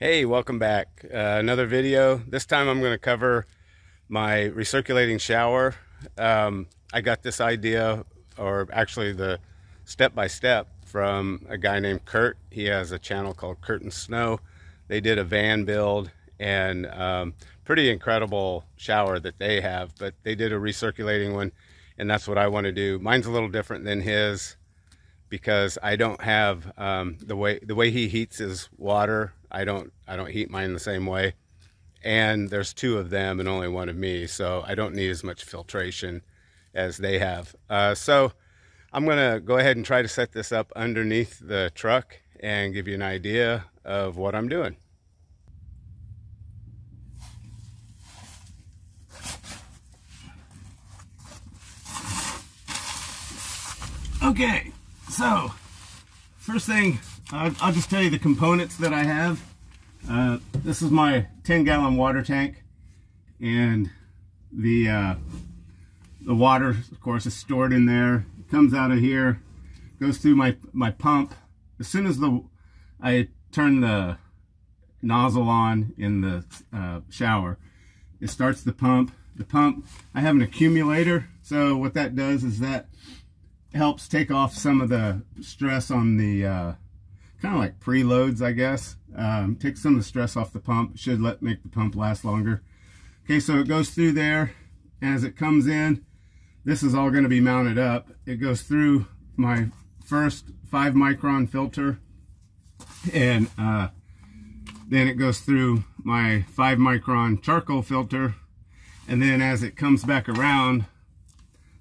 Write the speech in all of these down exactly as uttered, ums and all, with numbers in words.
Hey, welcome back. Uh, another video. This time I'm going to cover my recirculating shower. Um, I got this idea, or actually the step-by-step, from a guy named Kurt. He has a channel called Curtin Snow. They did a van build and um, pretty incredible shower that they have, but they did a recirculating one, and that's what I want to do. Mine's a little different than his because I don't have um, the way the way he heats his water. I don't I don't heat mine the same way, and there's two of them and only one of me, so I don't need as much filtration as they have. Uh, so I'm gonna go ahead and try to set this up underneath the truck and give you an idea of what I'm doing. Okay, so first thing, I'll, I'll just tell you the components that I have. Uh, this is my ten gallon water tank, and the uh, the water, of course, is stored in there. It comes out of here, goes through my my pump. As soon as the I turn the nozzle on in the uh, shower, it starts the pump. The pump, I have an accumulator, so what that does is that helps take off some of the stress on the uh, kind of like preloads, I guess. Um, takes some of the stress off the pump. Should let make the pump last longer. Okay, so it goes through there. As it comes in, this is all going to be mounted up. It goes through my first five micron filter, and uh, then it goes through my five micron charcoal filter, and then as it comes back around,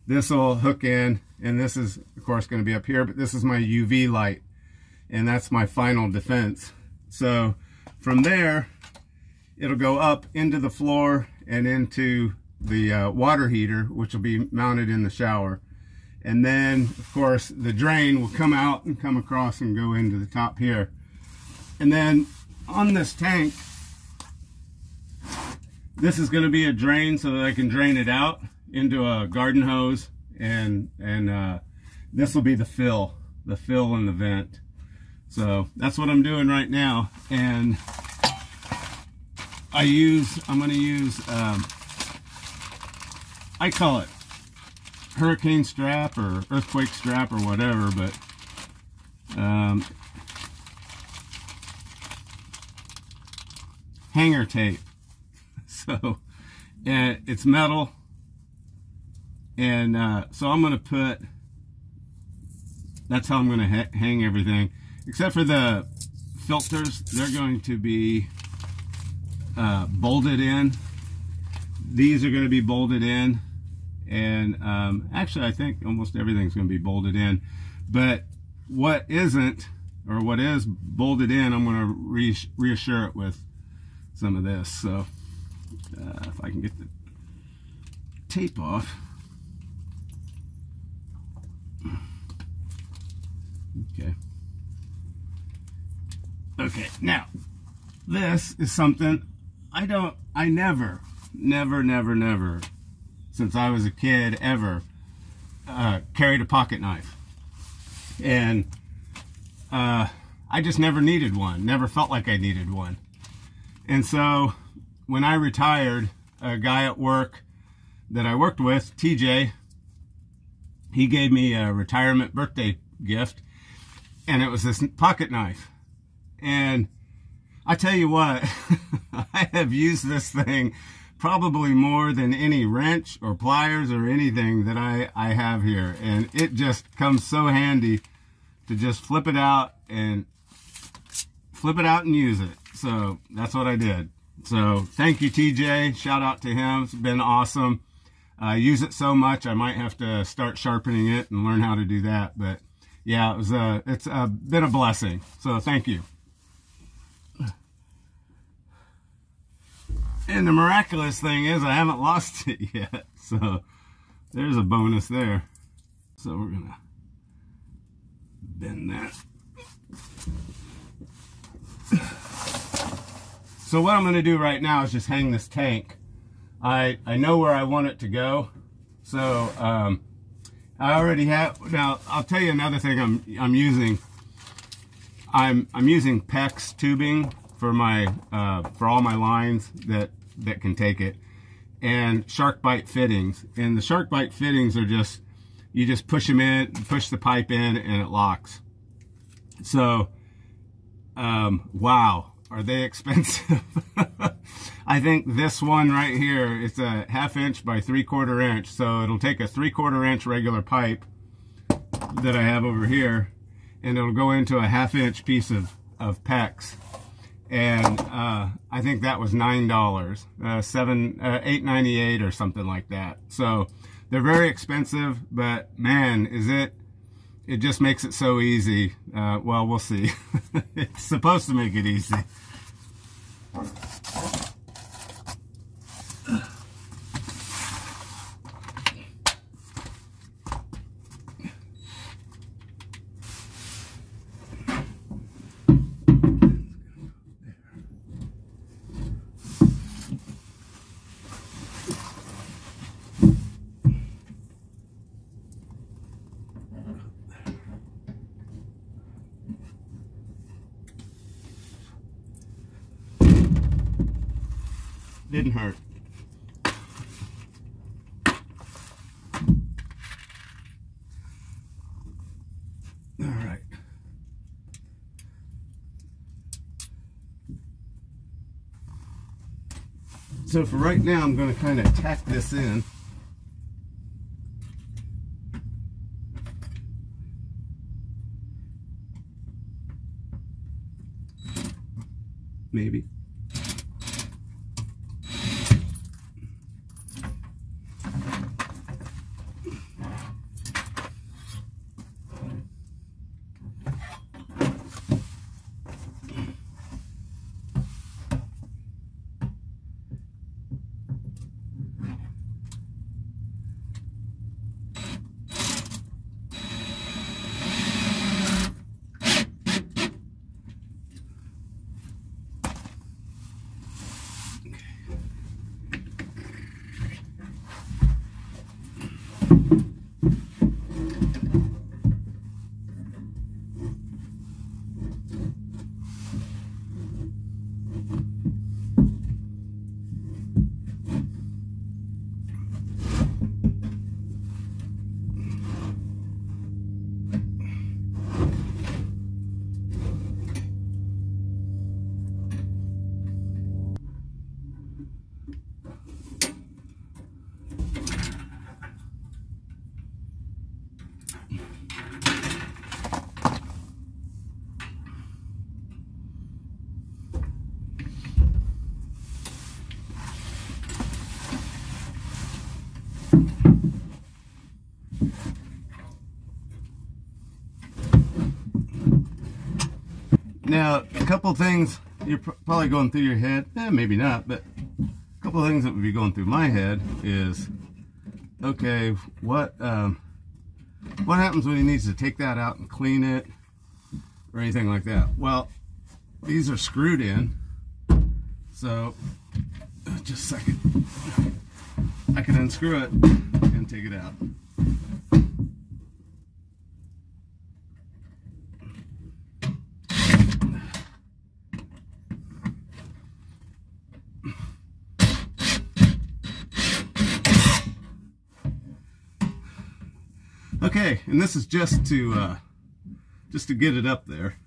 this will hook in. And this is, of course, going to be up here, but this is my U V light, and that's my final defense. So from there, it'll go up into the floor and into the uh, water heater, which will be mounted in the shower. And then, of course, the drain will come out and come across and go into the top here. And then on this tank, this is going to be a drain so that I can drain it out into a garden hose. and and uh this will be the fill the fill in the vent. So that's what I'm doing right now, and I use I'm going to use um I call it hurricane strap or earthquake strap or whatever, but um hanger tape. So and it's metal. And uh, so I'm going to put, that's how I'm going to ha hang everything, except for the filters. They're going to be uh, bolted in. These are going to be bolted in. And um, actually, I think almost everything's going to be bolted in. But what isn't, or what is bolted in, I'm going to re reassure it with some of this. So uh, if I can get the tape off. Okay. Okay, now, this is something I don't, I never, never, never, never, since I was a kid, ever uh, carried a pocket knife. And uh, I just never needed one, never felt like I needed one. And so, when I retired, a guy at work that I worked with, T J, he gave me a retirement birthday gift, and it was this pocket knife. And I tell you what, I have used this thing probably more than any wrench or pliers or anything that I, I have here. And it just comes so handy to just flip it out and flip it out and use it. So that's what I did. So thank you, T J. Shout out to him. It's been awesome. I uh, use it so much I might have to start sharpening it and learn how to do that. But yeah, it was a, it's a, been a blessing. So thank you. And the miraculous thing is I haven't lost it yet. So there's a bonus there. So we're going to bend that. So what I'm going to do right now is just hang this tank. I, I know where I want it to go. So um, I already have. Now I'll tell you another thing I'm I'm using. I'm I'm using PEX tubing for my uh, for all my lines that that can take it, and shark bite fittings. And the shark bite fittings are just, you just push them in, push the pipe in, and it locks. So, um, wow, are they expensive? I think this one right here, it's a half inch by three quarter inch. So it'll take a three quarter inch regular pipe that I have over here, and it'll go into a half inch piece of, of PEX. And uh, I think that was nine dollars, uh, seven, uh, eight ninety-eight or something like that. So they're very expensive, but man, is it, it just makes it so easy. Uh, well, we'll see. It's supposed to make it easy. Didn't hurt. All right. So for right now, I'm going to kind of tack this in. Maybe. Now, a couple things you're probably going through your head, eh, maybe not, but a couple things that would be going through my head is, okay, what um, what happens when he needs to take that out and clean it or anything like that? Well, these are screwed in, so just a second, I can unscrew it and take it out. Okay, and this is just to uh, just to get it up there.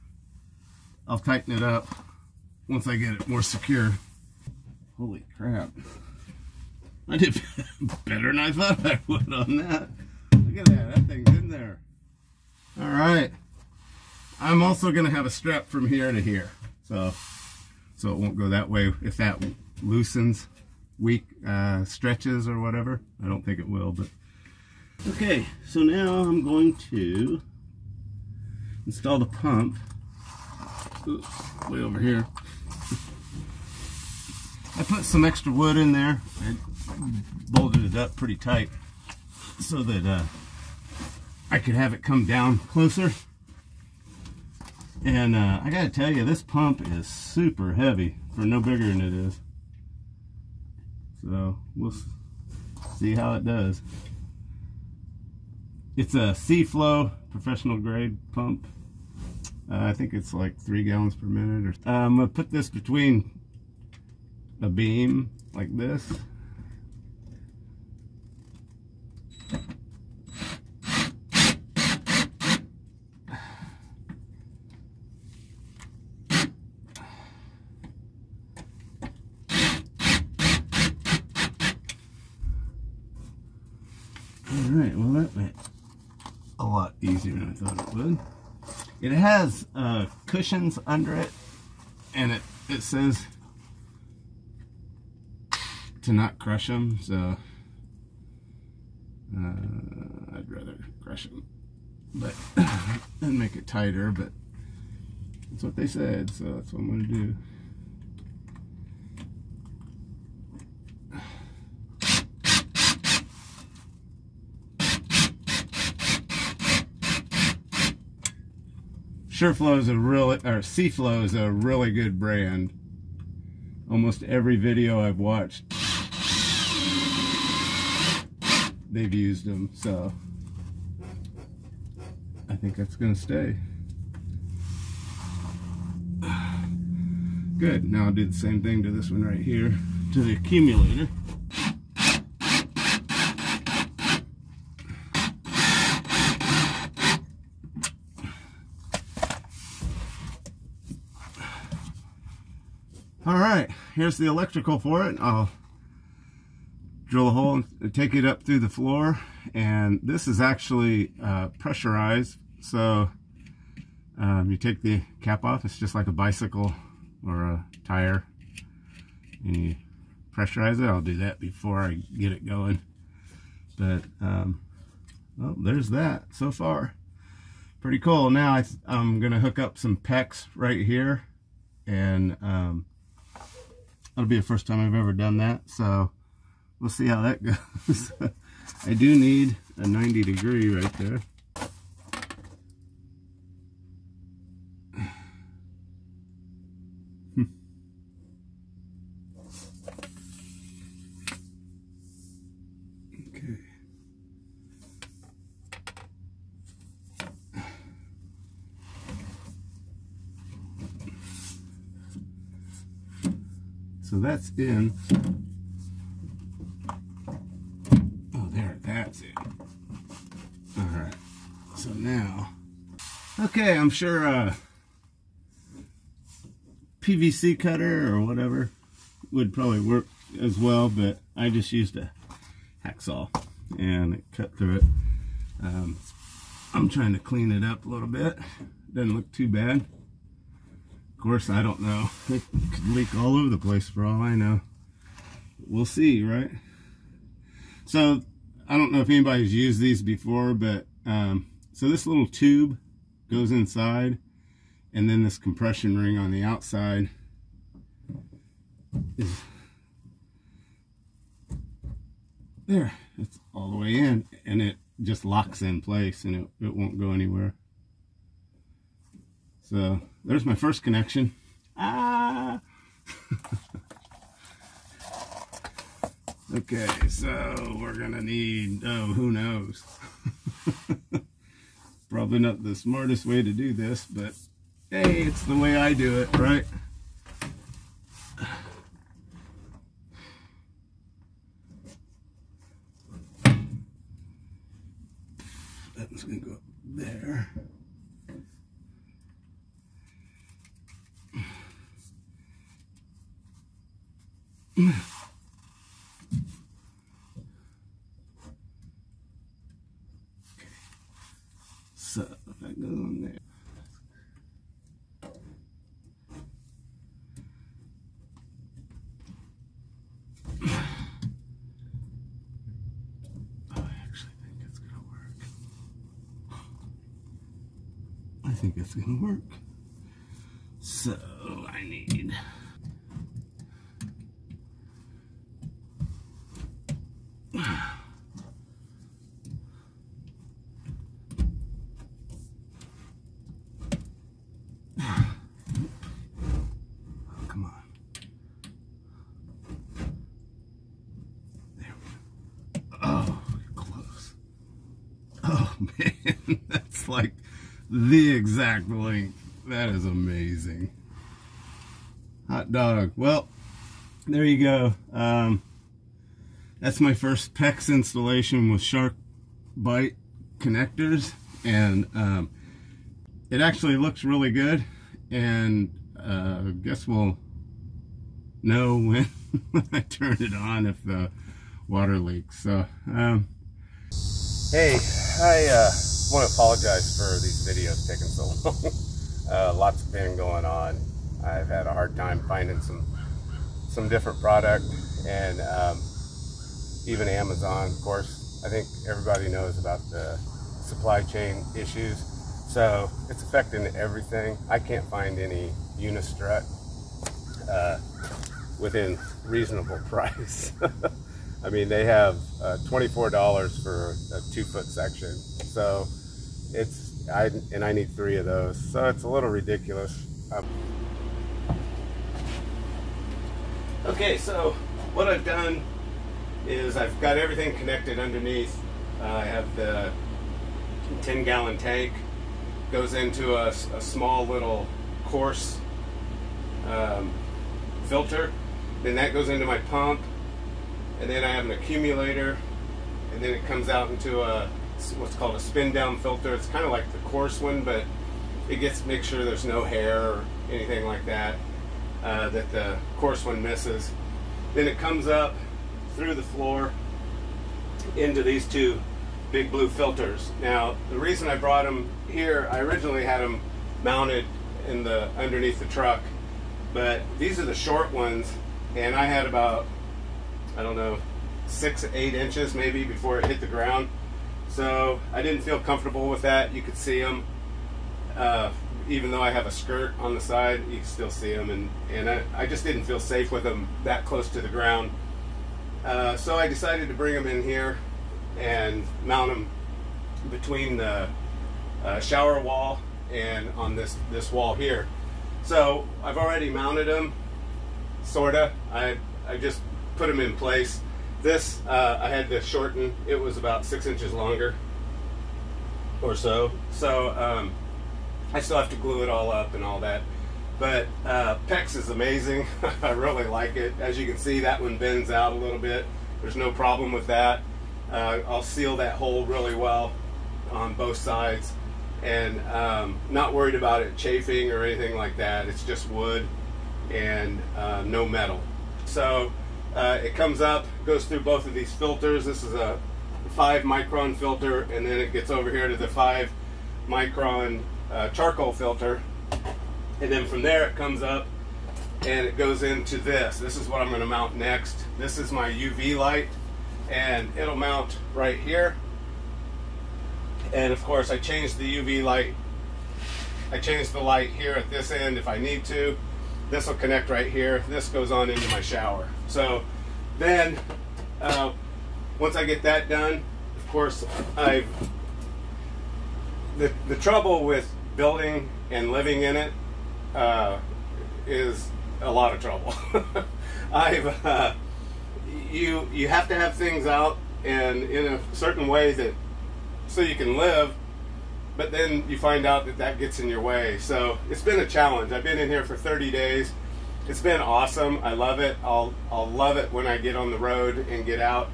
I'll tighten it up once I get it more secure. Holy crap! I did better than I thought I would on that. Look at that, that thing's in there. All right. I'm also gonna have a strap from here to here, so so it won't go that way if that loosens, weak uh, stretches or whatever. I don't think it will, but. Okay, so now I'm going to install the pump. Oops, way over here. I put some extra wood in there. I bolted it up pretty tight so that uh, I could have it come down closer. And uh, I gotta tell you, this pump is super heavy for no bigger than it is. So we'll see how it does. It's a Seaflo professional grade pump. Uh, I think it's like three gallons per minute. Or uh, I'm gonna put this between a beam like this. Alright, well that went a lot easier than I thought it would. It has uh, cushions under it, and it, it says to not crush them, so uh, I'd rather crush them, but and make it tighter, but that's what they said, so that's what I'm going to do. Seaflo is a really, or Seaflo is a really good brand. Almost every video I've watched, they've used them, so I think that's gonna stay. Good, now I'll do the same thing to this one right here, to the accumulator. Alright, here's the electrical for it. I'll drill a hole and take it up through the floor. And this is actually uh, pressurized. So um, you take the cap off. It's just like a bicycle or a tire. And you pressurize it. I'll do that before I get it going. But, um, well, there's that so far. Pretty cool. Now I, I'm going to hook up some pecs right here. And... Um, That'll be the first time I've ever done that, so we'll see how that goes. I do need a ninety degree right there. So that's in. Oh, there, that's it. All right. So now, okay, I'm sure a P V C cutter or whatever would probably work as well, but I just used a hacksaw and it cut through it. Um, I'm trying to clean it up a little bit. Doesn't look too bad. Of course, I don't know. It could leak all over the place for all I know. We'll see, right? So, I don't know if anybody's used these before, but um, so this little tube goes inside, and then this compression ring on the outside is there. It's all the way in, and it just locks in place, and it, it won't go anywhere. So, there's my first connection. Ah! Okay, so we're gonna need, oh, who knows? Probably not the smartest way to do this, but hey, it's the way I do it, right? That one's gonna go up there. So that goes on there. Oh, I actually think it's gonna work. I think it's gonna work. So I need. Man, that's like the exact length. That is amazing. Hot dog. Well, there you go. Um, that's my first PEX installation with shark bite connectors, and um, it actually looks really good, and uh, I guess we'll know when I turn it on if the water leaks. So, um, hey, I uh, want to apologize for these videos taking so long. uh, lots been going on. I've had a hard time finding some some different product, and um, even Amazon, of course. I think everybody knows about the supply chain issues, so it's affecting everything. I can't find any Unistrut uh, within reasonable price. I mean, they have uh, twenty-four dollars for a two-foot section, so it's I and I need three of those, so it's a little ridiculous. Um, Okay, so what I've done is I've got everything connected underneath. Uh, I have the ten gallon tank, goes into a, a small little coarse um, filter, then that goes into my pump, and then I have an accumulator, and then it comes out into a what's called a spin down filter. It's kind of like the coarse one, but it gets to make sure there's no hair or anything like that. Uh, that the coarse one misses. Then it comes up through the floor into these two big blue filters. Now, the reason I brought them here, I originally had them mounted in the underneath the truck, but these are the short ones, and I had about, I don't know, six, eight inches maybe before it hit the ground. So I didn't feel comfortable with that. You could see them. Uh, even though I have a skirt on the side, you can still see them, and, and I, I just didn't feel safe with them that close to the ground. Uh, so I decided to bring them in here and mount them between the uh, shower wall and on this, this wall here. So I've already mounted them, sorta. I, I just put them in place. This, uh, I had to shorten. It was about six inches longer or so. So, um, I still have to glue it all up and all that, but uh, PEX is amazing. I really like it. As you can see, that one bends out a little bit. There's no problem with that. Uh, I'll seal that hole really well on both sides, and um, not worried about it chafing or anything like that. It's just wood and uh, no metal. So uh, it comes up, goes through both of these filters. This is a five micron filter, and then it gets over here to the five micron Uh, charcoal filter, and then from there it comes up and it goes into this. This is what I'm going to mount next. This is my U V light, and it'll mount right here. And of course, I changed the U V light. I changed the light here at this end if I need to. This will connect right here. This goes on into my shower. So then, uh, once I get that done, of course, I've The, the trouble with building and living in it uh, is a lot of trouble. I've uh, you you have to have things out and in a certain way that so you can live, but then you find out that that gets in your way. So it's been a challenge. I've been in here for thirty days. It's been awesome. I love it. I'll I'll love it when I get on the road and get out.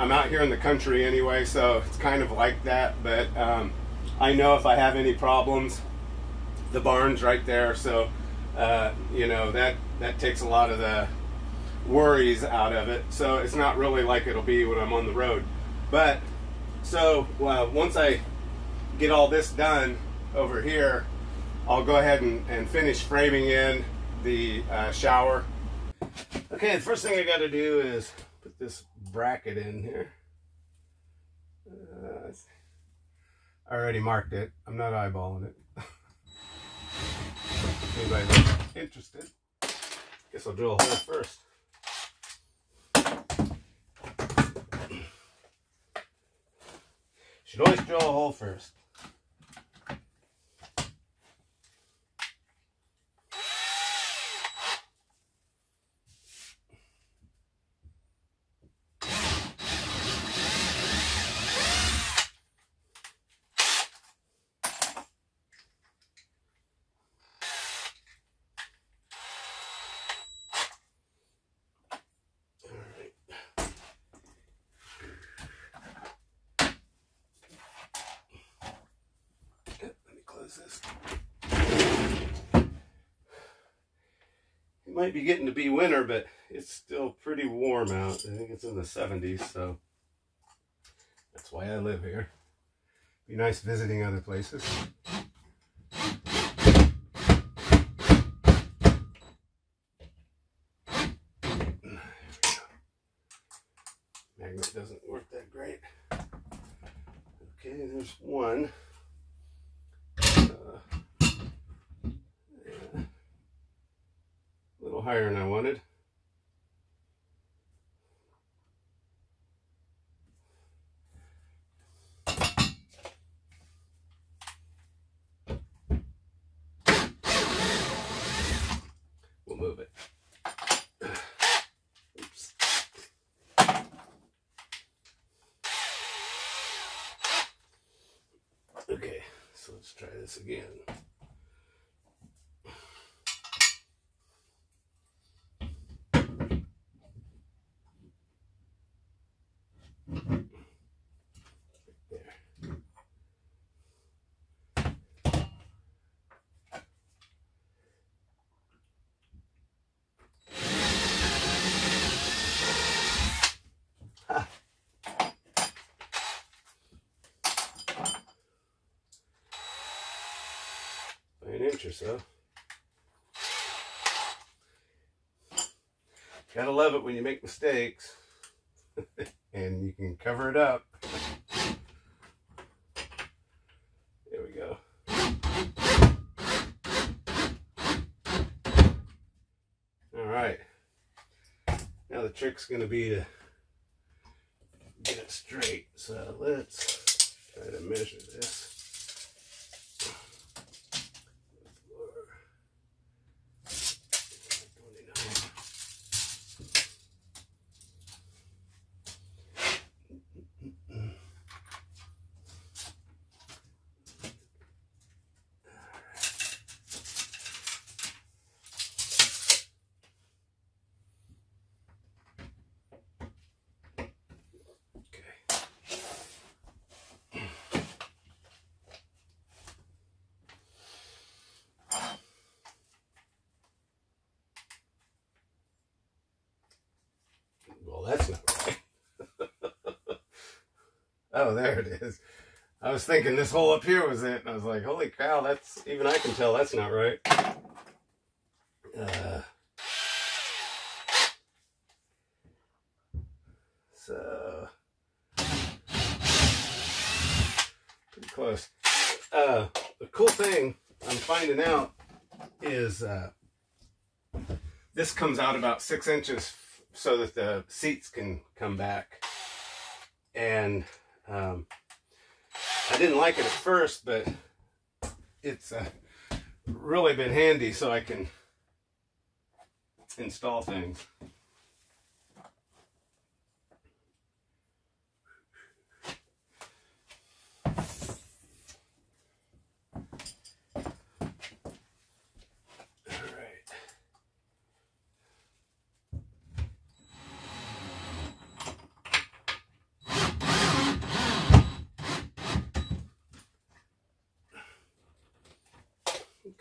I'm out here in the country anyway, so it's kind of like that, but. Um, I know if I have any problems, the barn's right there, so uh, you know that that takes a lot of the worries out of it. So it's not really like it'll be when I'm on the road. But so uh, once I get all this done over here, I'll go ahead and, and finish framing in the uh, shower. Okay, the first thing I got to do is put this bracket in here. Uh, I already marked it. I'm not eyeballing it. Anybody interested? Guess I'll drill a hole first. Should always drill a hole first. is this? It might be getting to be winter, but it's still pretty warm out. I think it's in the seventies, so that's why I live here. Be nice visiting other places. Magnet doesn't work that great. Okay, there's one. Uh, yeah. A little higher than I wanted. We'll move it. Oops. Okay, so let's try this again. Or so. Gotta love it when you make mistakes and you can cover it up. There we go. All right. Now the trick's gonna be to get it straight. So let's try to measure this. Oh, there it is. I was thinking this hole up here was it, and I was like, holy cow, that's, even I can tell that's not right. Uh, so, pretty close. Uh, the cool thing I'm finding out is uh, this comes out about six inches so that the seats can come back. And Um, I didn't like it at first, but it's uh, really been handy so I can install things.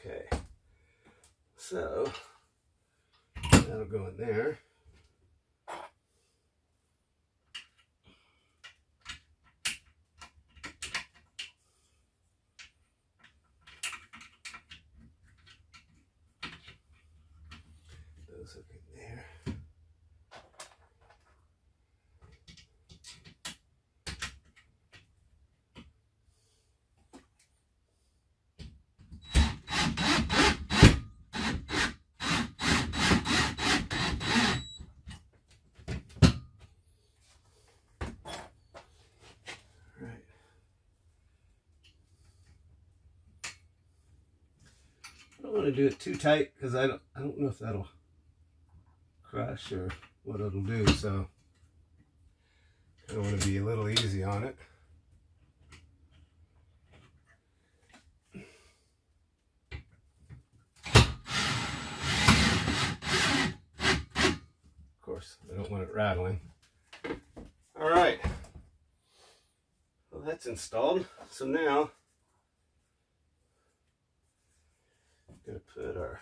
Okay, so that'll go in there. Those hook in there. I don't want to do it too tight because I don't I don't know if that'll crush or what it'll do, so I don't want to be a little easy on it. Of course, I don't want it rattling. All right, well that's installed, so now Gonna put our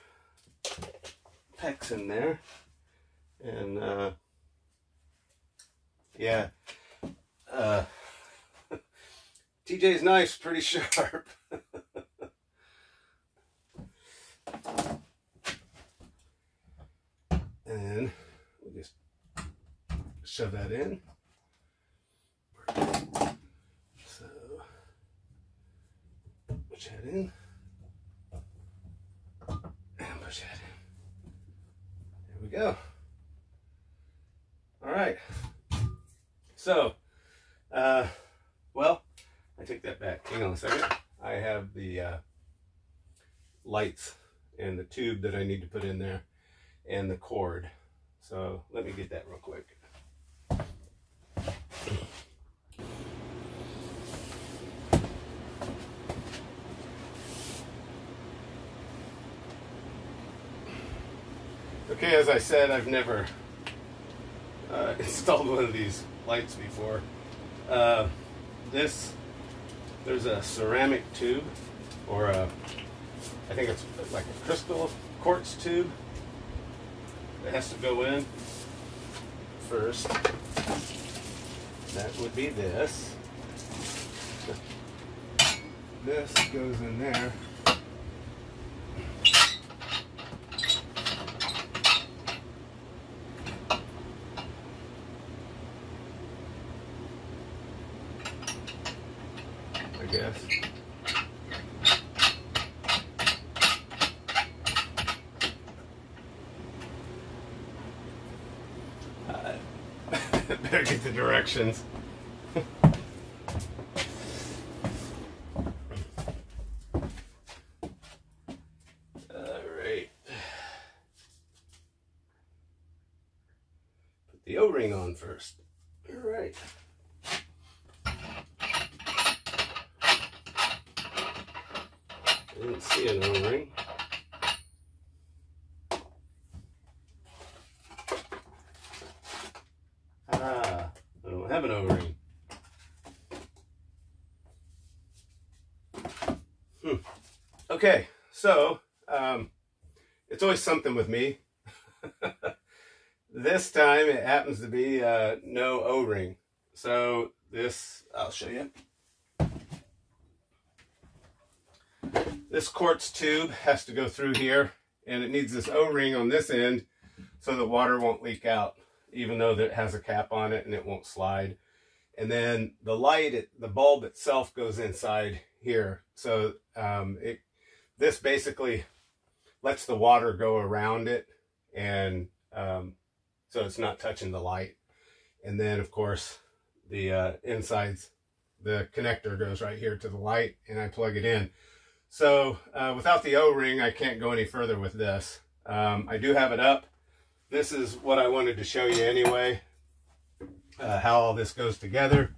pecs in there, and uh, yeah, uh, T J's knife's pretty sharp. And we'll just shove that in. So, push that in. And push that in. There we go. All right. So, uh, well, I take that back. Hang on a second. I have the uh, lights and the tube that I need to put in there, and the cord. So let me get that real quick. Okay, as I said, I've never uh, installed one of these lights before. Uh, this, there's a ceramic tube, or a, I think it's like a crystal quartz tube. It has to go in first. That would be this. This goes in there. I guess. Better get the directions. Alright. Put the O-ring on first. Alright. Didn't see an O-ring. Have an O-ring. Hmm. Okay, so um, it's always something with me. This time it happens to be uh, no O-ring. So this, I'll show you. This quartz tube has to go through here, and it needs this O-ring on this end so the water won't leak out, even though it has a cap on it and it won't slide. And then the light, the bulb itself goes inside here. So um, it, this basically lets the water go around it, and um, so it's not touching the light. And then of course the uh, insides, the connector goes right here to the light, and I plug it in. So uh, without the O-ring, I can't go any further with this. Um, I do have it up. This is what I wanted to show you anyway, uh, how all this goes together.